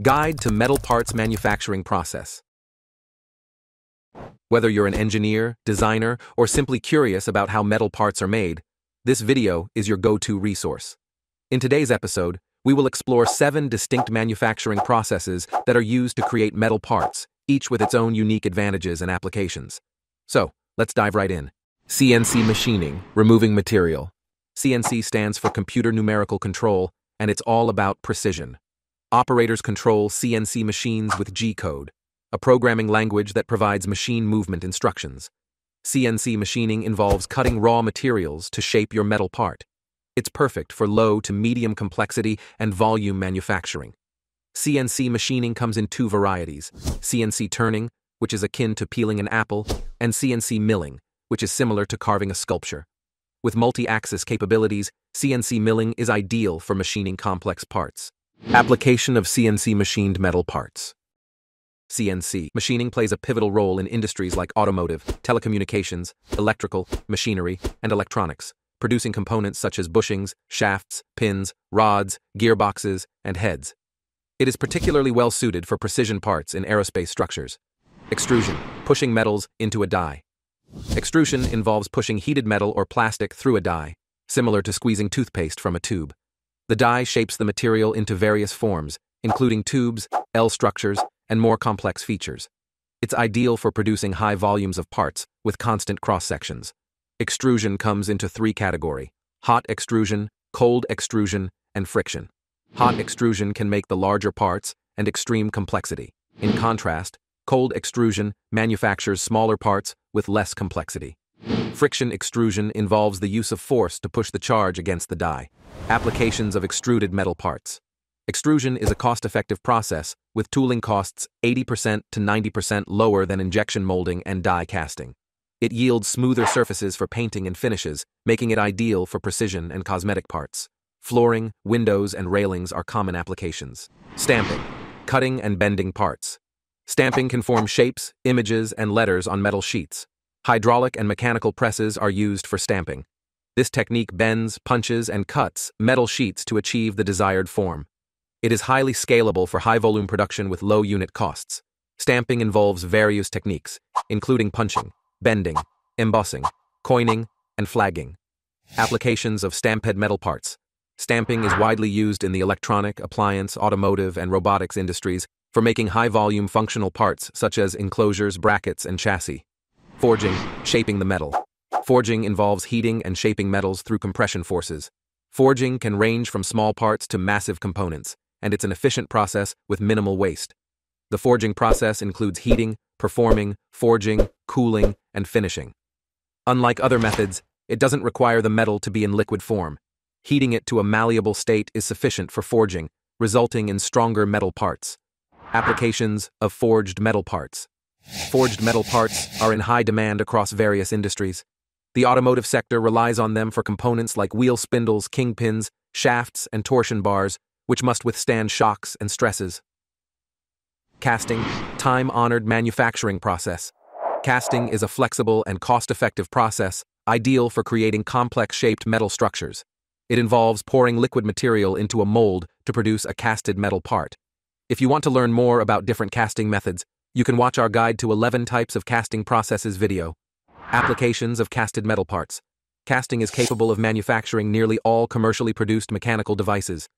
Guide to Metal Parts Manufacturing Process. Whether you're an engineer, designer, or simply curious about how metal parts are made, this video is your go-to resource. In today's episode, we will explore 7 distinct manufacturing processes that are used to create metal parts, each with its own unique advantages and applications. So, let's dive right in. CNC machining, removing material. CNC stands for computer numerical control, and it's all about precision. Operators control CNC machines with G-code, a programming language that provides machine movement instructions. CNC machining involves cutting raw materials to shape your metal part. It's perfect for low to medium complexity and volume manufacturing. CNC machining comes in 2 varieties: CNC turning, which is akin to peeling an apple, and CNC milling, which is similar to carving a sculpture. With multi-axis capabilities, CNC milling is ideal for machining complex parts. Application of CNC machined metal parts. CNC machining plays a pivotal role in industries like automotive, telecommunications, electrical, machinery, and electronics, producing components such as bushings, shafts, pins, rods, gearboxes, and heads. It is particularly well suited for precision parts in aerospace structures. Extrusion, pushing metals into a die. Extrusion involves pushing heated metal or plastic through a die, similar to squeezing toothpaste from a tube. The die shapes the material into various forms, including tubes, L structures, and more complex features. It's ideal for producing high volumes of parts with constant cross-sections. Extrusion comes into 3 categories: hot extrusion, cold extrusion, and friction. Hot extrusion can make the larger parts and extreme complexity. In contrast, cold extrusion manufactures smaller parts with less complexity. Friction extrusion involves the use of force to push the charge against the die. Applications of extruded metal parts. Extrusion is a cost-effective process, with tooling costs 80% to 90% lower than injection molding and die casting. It yields smoother surfaces for painting and finishes, making it ideal for precision and cosmetic parts. Flooring, windows, and railings are common applications. Stamping, cutting and bending parts. Stamping can form shapes, images, and letters on metal sheets. Hydraulic and mechanical presses are used for stamping. This technique bends, punches, and cuts metal sheets to achieve the desired form. It is highly scalable for high-volume production with low unit costs. Stamping involves various techniques, including punching, bending, embossing, coining, and flagging. Applications of stamped metal parts. Stamping is widely used in the electronic, appliance, automotive, and robotics industries for making high-volume functional parts such as enclosures, brackets, and chassis. Forging, shaping the metal. Forging involves heating and shaping metals through compression forces. Forging can range from small parts to massive components, and it's an efficient process with minimal waste. The forging process includes heating, performing, forging, cooling, and finishing. Unlike other methods, it doesn't require the metal to be in liquid form. Heating it to a malleable state is sufficient for forging, resulting in stronger metal parts. Applications of forged metal parts. Forged metal parts are in high demand across various industries. The automotive sector relies on them for components like wheel spindles, kingpins, shafts, and torsion bars, which must withstand shocks and stresses. Casting, time-honored manufacturing process. Casting is a flexible and cost-effective process, ideal for creating complex-shaped metal structures. It involves pouring liquid material into a mold to produce a casted metal part. If you want to learn more about different casting methods, you can watch our guide to 11 types of casting processes video. Applications of casted metal parts. Casting is capable of manufacturing nearly all commercially produced mechanical devices.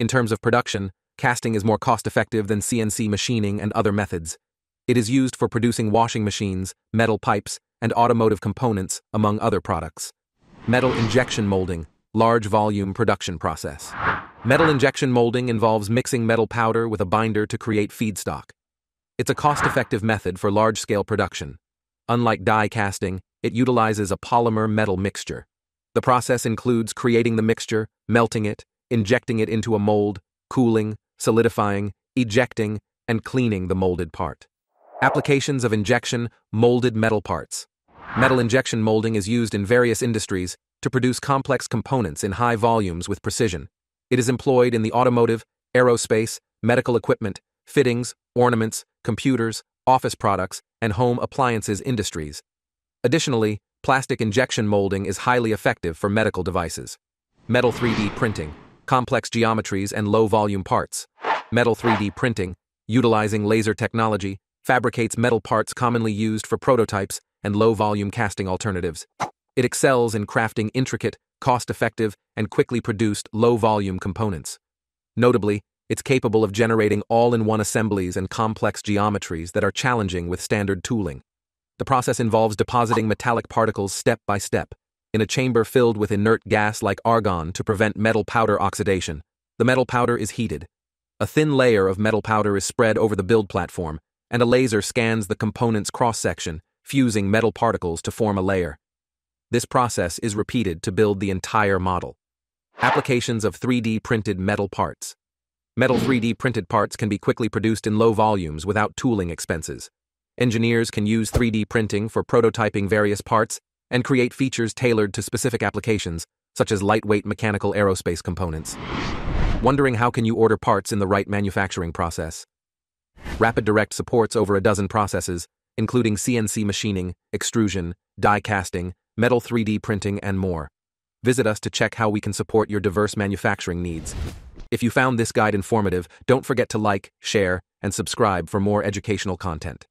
In terms of production, casting is more cost-effective than CNC machining and other methods. It is used for producing washing machines, metal pipes, and automotive components, among other products. Metal injection molding, large volume production process. Metal injection molding involves mixing metal powder with a binder to create feedstock. It's a cost-effective method for large-scale production. Unlike die casting, it utilizes a polymer metal mixture. The process includes creating the mixture, melting it, injecting it into a mold, cooling, solidifying, ejecting, and cleaning the molded part. Applications of injection molded metal parts. Metal injection molding is used in various industries to produce complex components in high volumes with precision. It is employed in the automotive, aerospace, medical equipment, fittings, ornaments, computers, office products, and home appliances industries. Additionally, plastic injection molding is highly effective for medical devices. Metal 3D printing, complex geometries, and low-volume parts. Metal 3D printing, utilizing laser technology, fabricates metal parts commonly used for prototypes and low-volume casting alternatives. It excels in crafting intricate, cost-effective, and quickly produced low-volume components. Notably, it's capable of generating all-in-one assemblies and complex geometries that are challenging with standard tooling. The process involves depositing metallic particles step by step in a chamber filled with inert gas like argon to prevent metal powder oxidation. The metal powder is heated. A thin layer of metal powder is spread over the build platform, and a laser scans the component's cross-section, fusing metal particles to form a layer. This process is repeated to build the entire model. Applications of 3D printed metal parts. Metal 3D printed parts can be quickly produced in low volumes without tooling expenses. Engineers can use 3D printing for prototyping various parts and create features tailored to specific applications, such as lightweight mechanical aerospace components. Wondering how can you order parts in the right manufacturing process? Rapid Direct supports over a dozen processes, including CNC machining, extrusion, die casting, metal 3D printing, and more. Visit us to check how we can support your diverse manufacturing needs. If you found this guide informative, don't forget to like, share, and subscribe for more educational content.